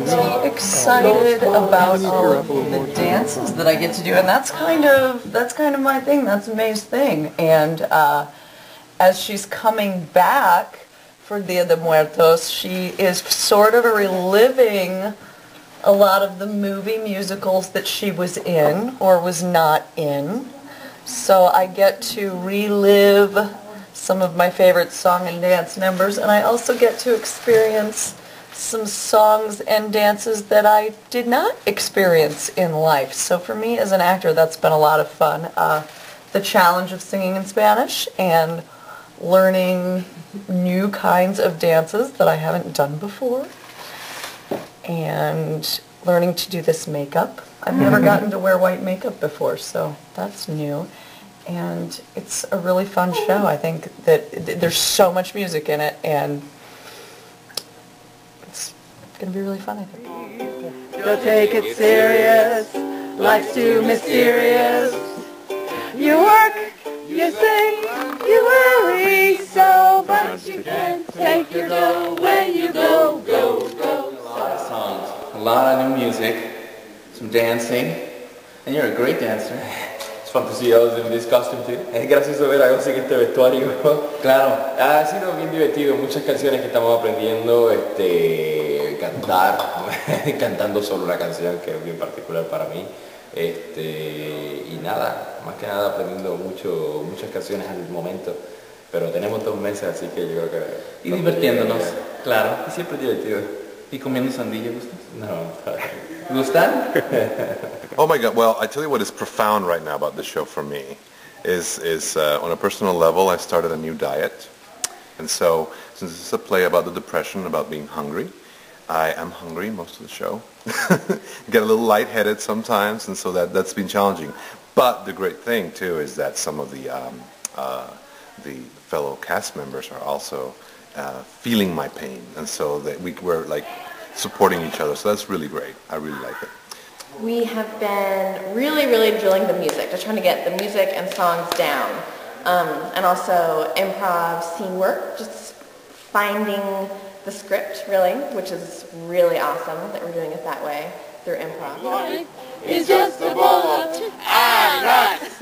really excited about all of the dances that I get to do, and that's kind of my thing. That's May's thing. And as she's coming back for Dia de Muertos, she is sort of reliving a lot of the movie musicals that she was in or was not in. So I get to relive some of my favorite song and dance numbers, and I also get to experience some songs and dances that I did not experience in life. So for me as an actor, that's been a lot of fun. The challenge of singing in Spanish and learning new kinds of dances that I haven't done before, and learning to do this makeup. I've never gotten to wear white makeup before, so that's new. And it's a really fun show. I think that there's so much music in it, and it's going to be really fun, I think. Don't take it serious. Life's too mysterious. You work, you sing, you worry so, but you can't take your dough when you go, go, go. A lot of songs, a lot of new music, some dancing, and you're a great dancer. Fantaseados en this costume too. Es gracioso ver a José en este vestuario. Claro, ha sido bien divertido, muchas canciones que estamos aprendiendo, cantando solo una canción que es bien particular para mí, y nada, más que nada aprendiendo muchas canciones al momento, pero tenemos 2 meses, así que yo creo que... Y divirtiéndonos, claro, y siempre divertido. ¿Y comiendo sandía, gustas? No, ¿gustan? Oh my God! Well, I tell you what is profound right now about this show for me is on a personal level, I started a new diet, and so since this is a play about the depression, about being hungry, I am hungry most of the show. Get a little lightheaded sometimes, and so that's been challenging. But the great thing too is that some of the fellow cast members are also feeling my pain, and so that we're like supporting each other. So that's really great. I really like it. We have been really, really drilling the music. Just trying to get the music and songs down. And also improv, scene work, just finding the script, really, which is really awesome that we're doing it that way through improv. Life is just a bowl of ice.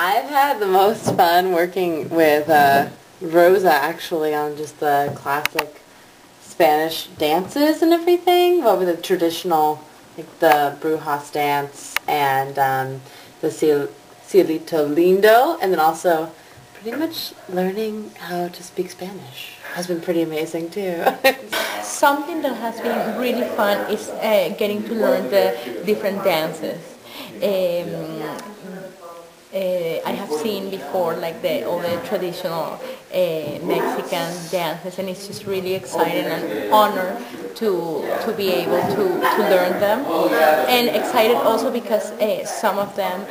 I've had the most fun working with Rosa, actually, on just the classic Spanish dances and everything, what were the traditional, like the Brujas dance and the Cielito Lindo, and then also pretty much learning how to speak Spanish has been pretty amazing too. Something that has been really fun is getting to learn the different dances. I have seen before, like all the traditional Mexican dances, and it's just really exciting and honor to be able to learn them, and excited also because some of them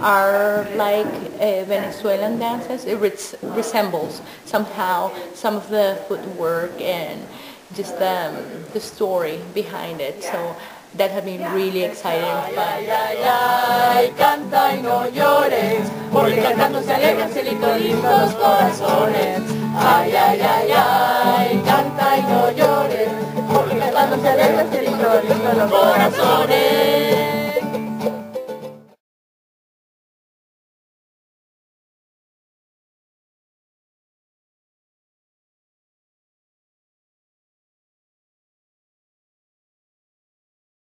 are like Venezuelan dances. It resembles somehow some of the footwork and just the story behind it. So that had been really exciting and fun. Canta y no llores, porque cantando se alegran Cielito Lindos corazones. Ay, ay, ay, ay, canta y no llores, porque cantando se alegran Cielito Lindos corazones.